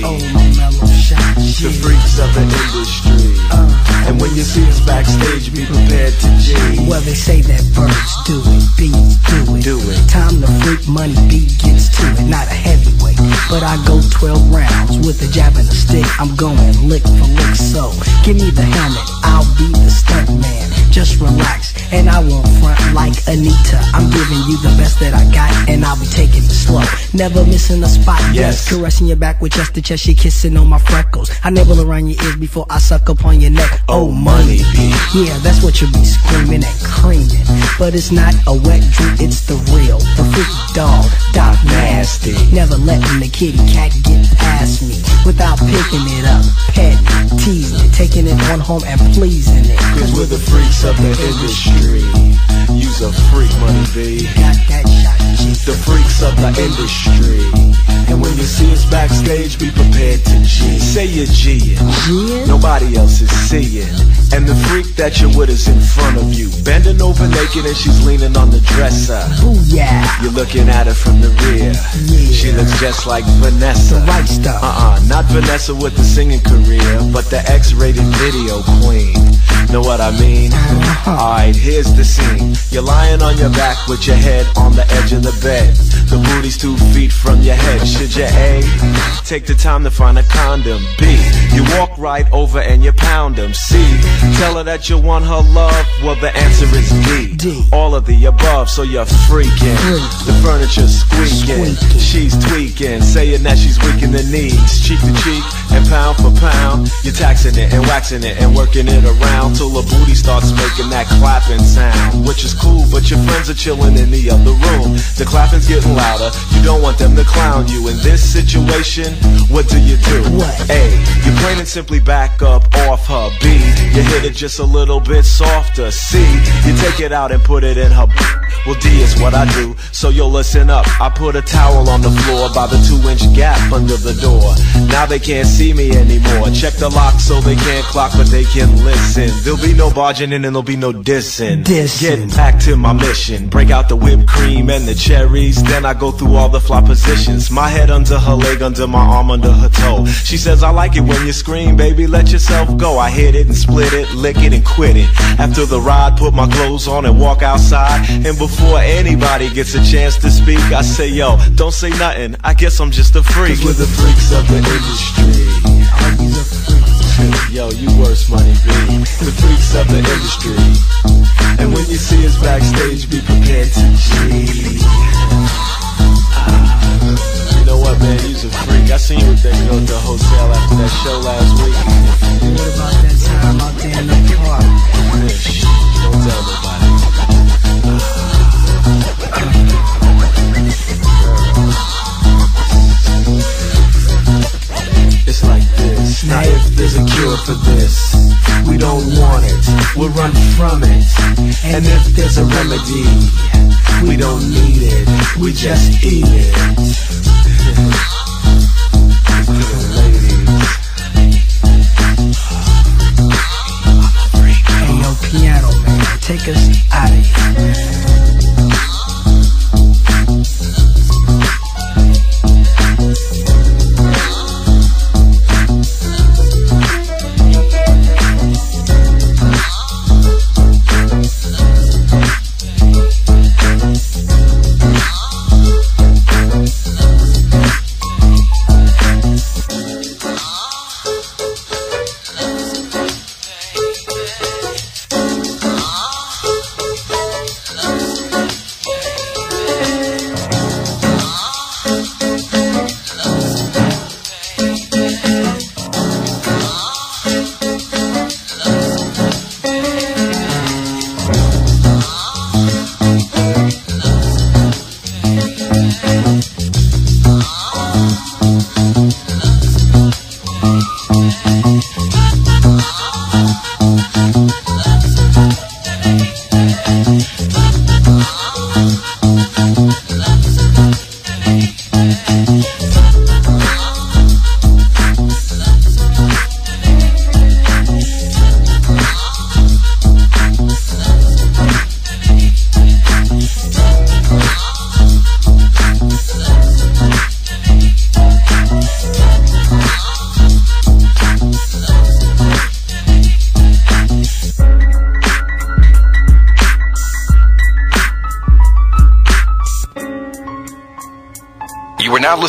free. The freaks of the industry. And when you see us backstage, be prepared to G. Well, they say that birds do it, bees do it. Time to freak, Money B gets to it. Not a heavyweight, but I go 12 rounds with a jab and a stick. I'm going lick for lick, so give me the helmet. I'll be the stunt man. Just relax, and I won't front like Anita. I'm giving you the best that I got, and I'll be taking it slow. Never missing a spot, yes. Caressing your back with chest to chest, she kissing on my freckles. I nibble around your ears before I suck upon your neck. Oh, Money B. Yeah, that's what you'll be screaming and creaming. But it's not a wet dream, it's the real. The freak dog, Doc Nasty. Never letting the kitty cat get past me without picking it up, petting, teasing, taking it on home and pleasing it. Cause we're the freaks of the industry. Use a freak, Money B. Got that shot, the freaks of the industry. And when you see us backstage, be prepared to G. Say you're G-ing. Nobody else is seeing. And the freak that you're with is in front of you, bending over naked and she's leaning on the dresser. Booyah. You're looking at her from the rear. Yeah. She looks just like Vanessa. The right stuff. Not Vanessa with the singing career, but the X-rated video queen. Know what I mean? Alright, here's the scene. You're lying on your back with your head on the edge of the bed. The booty's 2 feet from your head. Should you A, take the time to find a condom? B, you walk right over and you pound them. C, tell her that you want her love. Well, the answer is D. All of the above, so you're freaking. The furniture's squeaking. She's tweaking, saying that she's weak in the knees. Cheek to cheek and pound for pound, you're taxing it and waxing it and working it around till the booty starts making that clapping sound, which is cool, but your friends are chilling in the other room. The clapping's getting louder, you don't want them to clown you. In this situation, what do you do? A, you plain and simply back up off her. B, you hit it just a little bit softer. C, you take it out and put it in her. Well, D is what I do, so you'll listen up. I put a towel on the floor by the 2-inch gap under the door. Now they can't see me anymore. Check the lock so they can't clock, but they can listen. There'll be no barging in and there'll be no dissing. Get back to my mission. Break out the whipped cream and the cherries. Then I go through all the fly positions. My head under her leg, under my arm, under her toe. She says, I like it when you scream, baby, let yourself go. I hit it and split it, lick it and quit it. After the ride, put my clothes on and walk outside. And before anybody gets a chance to speak, I say, yo, don't say nothing, I guess I'm just a freak. 'Cause we're the freaks of the industry. Yo, you worse, Money B. The freaks of the industry. And when you see us backstage, be prepared to G. You know what, man, you's a freak. I seen you with that girl at the hotel after that show last week. What about that time out there in the park? Don't tell nobody. It's like this. Now if there's a cure for this, we don't want it, we'll run from it. And if there's a remedy, we don't need it, we just eat it. Ladies. Hey, yo, piano man, take us out of here. now listening.